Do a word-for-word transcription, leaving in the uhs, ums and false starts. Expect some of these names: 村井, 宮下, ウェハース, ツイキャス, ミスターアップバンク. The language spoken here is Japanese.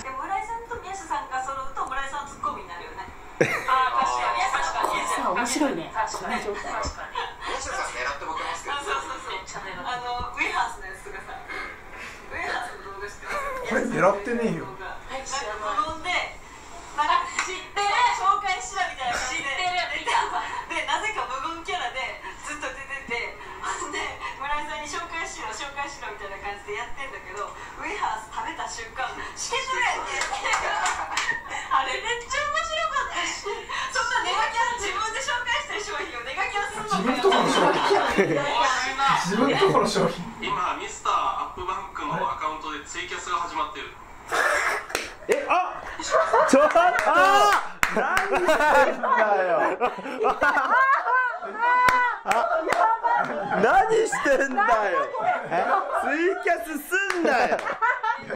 村井さんと宮下さんが揃うと村井さんのツッコミになるよね。ああ確かに確かに。面白いね。確かに確かに。宮下さん狙ってボケますけど。そうそうそう。あのウェハースのやつとかさ、ウェハースの動画してます。これ狙ってねえよ。なんか転んで。知ってる紹介しろみたいな感じで出たで、なぜか無言キャラでずっと出てて、ほんで村井さんに紹介しろ紹介しろみたいな感じでやってんだけど、ウェハース食べた瞬間「しけしれ!」って言ってあれめっちゃ面白かったし、そんなネガキャン自分で紹介した商品をネガキャンするのかよ。自分とこの商品今ミスターアップバンクのアカウントでツイキャスが始まってる。え、あっちょっとあー何してんだよ何してんだよツイキャスすんなよ